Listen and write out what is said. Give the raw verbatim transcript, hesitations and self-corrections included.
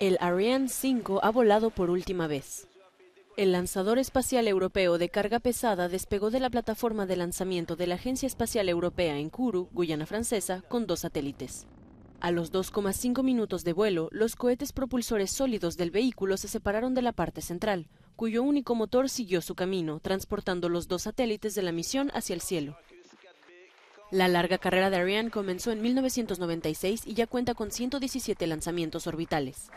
el Ariane cinco ha volado por última vez. El lanzador espacial europeo de carga pesada despegó de la plataforma de lanzamiento de la Agencia Espacial Europea en Kourou, Guyana Francesa, con dos satélites. A los dos coma cinco minutos de vuelo, los cohetes propulsores sólidos del vehículo se separaron de la parte central, cuyo único motor siguió su camino, transportando los dos satélites de la misión hacia el cielo. La larga carrera de Ariane comenzó en mil novecientos noventa y seis y ya cuenta con ciento diecisiete lanzamientos orbitales.